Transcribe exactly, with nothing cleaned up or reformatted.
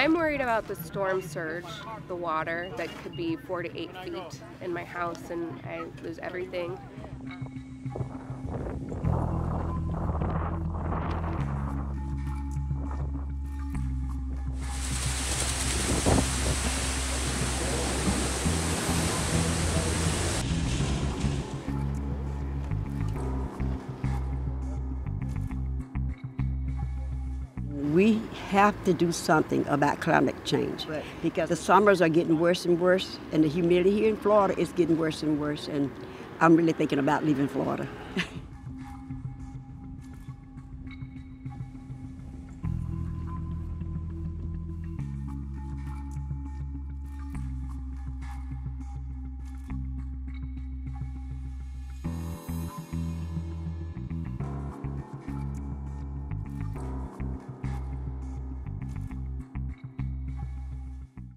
I'm worried about the storm surge, the water that could be four to eight feet in my house and I lose everything. We have to do something about climate change right. because the summers are getting worse and worse, and the humidity here in Florida is getting worse and worse, and I'm really thinking about leaving Florida.